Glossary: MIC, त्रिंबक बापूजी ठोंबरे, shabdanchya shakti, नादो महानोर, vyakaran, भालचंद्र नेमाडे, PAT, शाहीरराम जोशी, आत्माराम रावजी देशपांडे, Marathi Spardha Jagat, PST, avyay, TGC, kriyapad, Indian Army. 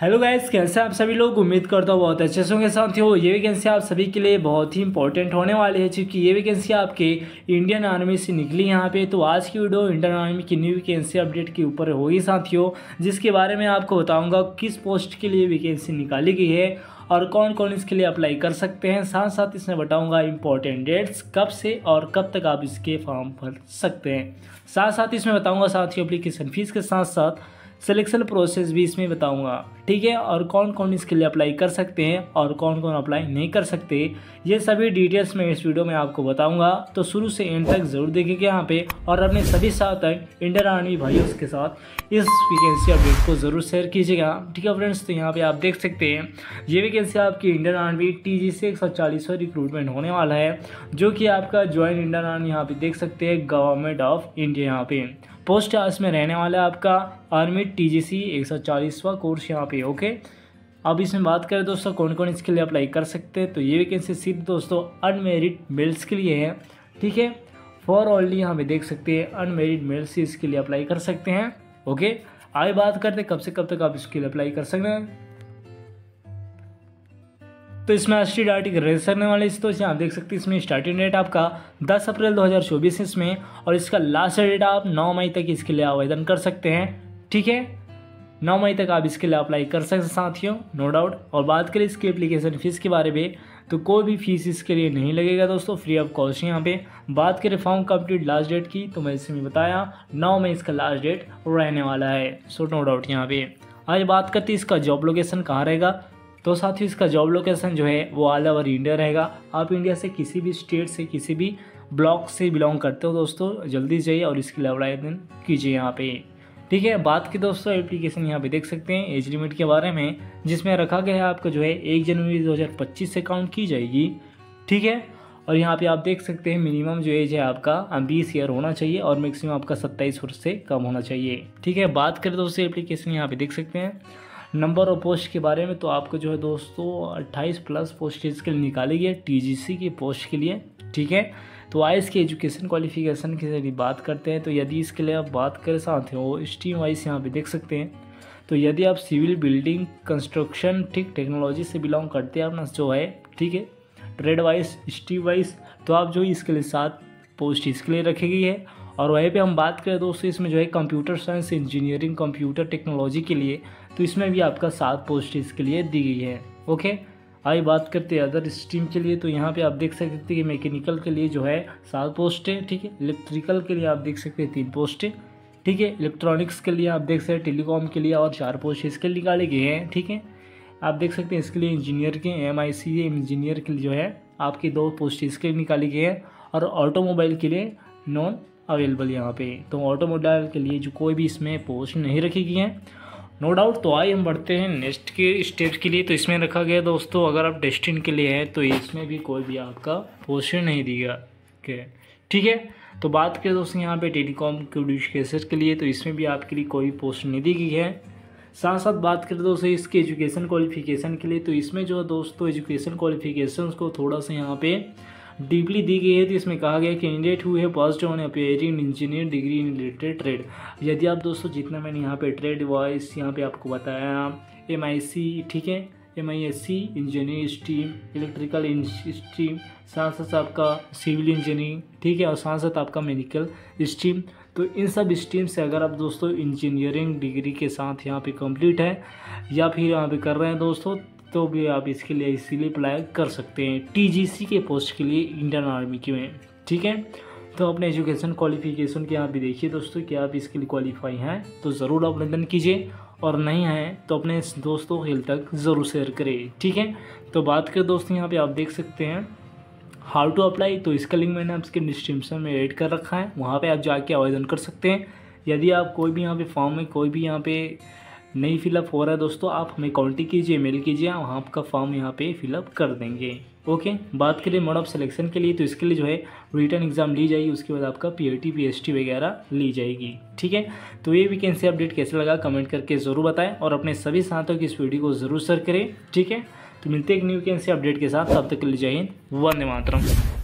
Hello guys, कैसे आप सभी लोग। उम्मीद करता हूँ बहुत अच्छे से होंगे साथियों। ये वैकेंसी आप सभी के लिए बहुत ही इंपॉर्टेंट होने वाली है, क्योंकि ये वैकेंसी आपके इंडियन आर्मी से निकली यहाँ पे। तो आज की वीडियो इंडियन आर्मी की न्यू वैकेंसी अपडेट के ऊपर होगी साथियों, जिसके बारे में आपको बताऊँगा किस पोस्ट के लिए वैकेंसी निकाली गई है और कौन कौन इसके लिए अप्लाई कर सकते हैं। साथ साथ इसमें बताऊंगा इंपॉर्टेंट डेट्स कब से और कब तक आप इसके फॉर्म भर सकते हैं। साथ साथ इसमें बताऊंगा साथियों एप्लीकेशन फ़ीस के साथ साथ सिलेक्शन प्रोसेस भी इसमें बताऊंगा, ठीक है। और कौन कौन इसके लिए अप्लाई कर सकते हैं और कौन कौन अप्लाई नहीं कर सकते, ये सभी डिटेल्स मैं इस वीडियो में आपको बताऊंगा। तो शुरू से एंड तक ज़रूर देखिए यहाँ पे, और अपने सभी साथक इंडियन आर्मी भाइयों के साथ इस वैकेंसी अपडेट को ज़रूर शेयर कीजिएगा, ठीक है फ्रेंड्स। तो यहाँ पर आप देख सकते हैं ये वैकेंसी आपकी इंडियन आर्मी TGC 140 पर रिक्रूटमेंट होने वाला है, जो कि आपका ज्वाइन इंडियन आर्मी यहाँ पर देख सकते हैं, गवर्नमेंट ऑफ इंडिया। यहाँ पे पोस्ट आज में रहने वाला है आपका आर्मी TGC 140वां कोर्स यहाँ पे, ओके। अब इसमें बात करें दोस्तों कौन कौन इसके लिए अप्लाई कर सकते हैं, तो ये वैकेंसी सिर्फ दोस्तों अनमेरिड मेल्स के लिए है, ठीक है। फॉर ओनली यहाँ पे देख सकते हैं अनमेरिड मेल्स इसके लिए अप्लाई कर सकते हैं, ओके। आगे बात करते हैं कब से कब तक आप इसके लिए अप्लाई कर सकते हैं। तो इसमें स्टडी आर्टिकल रजिस्टर करने वाले इस दोस्त यहाँ देख सकते हैं, इसमें स्टार्टिंग डेट आपका 10 अप्रैल 2024 इसमें, और इसका लास्ट डेट आप 9 मई तक इसके लिए आवेदन कर सकते हैं, ठीक है। 9 मई तक आप इसके लिए अप्लाई कर सकते हैं साथियों, नो डाउट। और बात करें इसकी एप्लीकेशन फ़ीस के बारे में, तो कोई भी फीस इसके लिए नहीं लगेगा दोस्तों, फ्री ऑफ कॉस्ट यहाँ पे। बात करें फॉर्म कंप्लीट लास्ट डेट की, तो मैं इसमें बताया 9 मई इसका लास्ट डेट रहने वाला है, सो नो डाउट यहाँ पे। आज बात करते हैं इसका जॉब लोकेशन कहाँ रहेगा, तो साथियों इसका जॉब लोकेशन जो है वो ऑल ओवर इंडिया रहेगा। आप इंडिया से किसी भी स्टेट से किसी भी ब्लॉक से बिलोंग करते हो दोस्तों, जल्दी जाइए और इसके लिए आवेदन कीजिए यहाँ पे, ठीक है। बात की दोस्तों एप्लीकेशन यहाँ पे देख सकते हैं एज लिमिट के बारे में, जिसमें रखा गया है आपका जो है 1 जनवरी 2025 से काउंट की जाएगी, ठीक है। और यहाँ पे आप देख सकते हैं मिनिमम जो एज है आपका 20 ईयर होना चाहिए और मैक्सिमम आपका 27 वर्ष से कम होना चाहिए, ठीक है। बात करें दोस्तों एप्लीकेशन यहाँ पे देख सकते हैं नंबर और पोस्ट के बारे में, तो आपको जो है दोस्तों 28 प्लस पोस्ट इसके लिए निकाली गई है TGC की पोस्ट के लिए, ठीक है। तो आइस की एजुकेशन क्वालिफिकेशन की यदि बात करते हैं, तो यदि इसके लिए आप बात करें साथियों स्ट्रीम वाइज यहाँ पे देख सकते हैं, तो यदि आप सिविल बिल्डिंग कंस्ट्रक्शन ठीक टेक्नोलॉजी से बिलोंग करते हैं अपना जो है, ठीक है, ट्रेड वाइज स्ट्रीम वाइज, तो आप जो इसके लिए 7 पोस्ट इसके लिए रखी गई है। और वहीं पे हम बात करें दोस्तों इसमें जो है computer science engineering computer technology के लिए, तो इसमें भी आपका 7 पोस्ट इसके लिए दी गई है, ओके। आइए बात करते हैं अदर स्ट्रीम के लिए, तो यहाँ पे आप देख सकते हैं मैकेनिकल के लिए जो है 7 पोस्ट है, ठीक है। इलेक्ट्रिकल के लिए आप देख सकते हैं 3 पोस्ट है, ठीक है। इलेक्ट्रॉनिक्स के लिए आप देख सकते हैं, टेलीकॉम के लिए और 4 पोस्ट इसके लिए निकाले गए हैं, ठीक है। आप देख सकते हैं इसके लिए इंजीनियर के MIC इंजीनियर के लिए जो है आपकी 2 पोस्ट इसके लिए निकाली गई है, और ऑटोमोबाइल के लिए नॉन अवेलेबल यहाँ पे, तो ऑटोमोबाइल के लिए जो कोई भी इसमें पोस्ट नहीं रखी गई है, नो डाउट। तो आइए हम बढ़ते हैं नेक्स्ट के स्टेप के लिए, तो इसमें रखा गया दोस्तों अगर आप डेस्टिन के लिए हैं, तो इसमें भी कोई भी आपका पोस्ट नहीं दिया गया, ठीक है। तो बात करें दोस्तों यहाँ पे टेलीकॉम कम्युनिकेशन के लिए, तो इसमें भी आपके लिए कोई पोस्ट नहीं दी गई है। साथ साथ बात करें दोस्तों इसके एजुकेशन क्वालिफिकेशन के लिए, तो इसमें जो है दोस्तों एजुकेशन क्वालिफिकेशन को थोड़ा सा यहाँ पे डीपली दी गई है। तो इसमें कहा गया कैंडिडेट हुए है first on appearing engineer degree in related trade. यदि आप दोस्तों जितना मैंने यहाँ पे ट्रेड वाइज यहाँ पे आपको बताया MIC, ठीक है, MISC engineering stream, electrical stream, साथ साथ आपका सिविल इंजीनियरिंग, ठीक है, और साथ साथ आपका मेडिकल स्ट्रीम। तो इन सब स्ट्रीम से अगर आप दोस्तों इंजीनियरिंग डिग्री के साथ यहाँ पे कंप्लीट है या फिर यहाँ पे कर रहे हैं दोस्तों, तो भी आप इसके लिए इसीलिए अप्लाई कर सकते हैं TGC के पोस्ट के लिए इंडियन आर्मी के में, ठीक है। तो अपने एजुकेशन क्वालिफिकेशन के यहाँ भी देखिए दोस्तों कि आप इसके लिए क्वालिफाई हैं तो ज़रूर आवेदन कीजिए, और नहीं हैं तो अपने दोस्तों हिल तक ज़रूर शेयर करें, ठीक है। तो बात करें दोस्तों यहाँ पे आप देख सकते हैं हाउ टू अप्लाई, तो इसका लिंक मैंने आपके डिस्क्रिप्शन में ऐड कर रखा है, वहाँ पे आप जाके आवेदन कर सकते हैं। यदि आप कोई भी यहाँ पे फॉर्म में कोई भी यहाँ पे नहीं फिलअप हो रहा है दोस्तों, आप हमें कॉन्टेक्ट कीजिए, मेल कीजिए, वहाँ आपका फॉर्म यहाँ पे फिलअप कर देंगे, ओके। बात करें मोड ऑफ सिलेक्शन के लिए, तो इसके लिए जो है रिटर्न एग्जाम ली जाएगी, उसके बाद आपका PAT PST वगैरह ली जाएगी, ठीक है। तो ये वैकेंसी अपडेट कैसे लगा कमेंट करके ज़रूर बताएं, और अपने सभी साथियों की इस वीडियो को ज़रूर शेयर करें, ठीक है। तो मिलते हैं एक न्यू वैकेंसी अपडेट के साथ, तब तक के लिए जय हिंद, वंदे मातरम।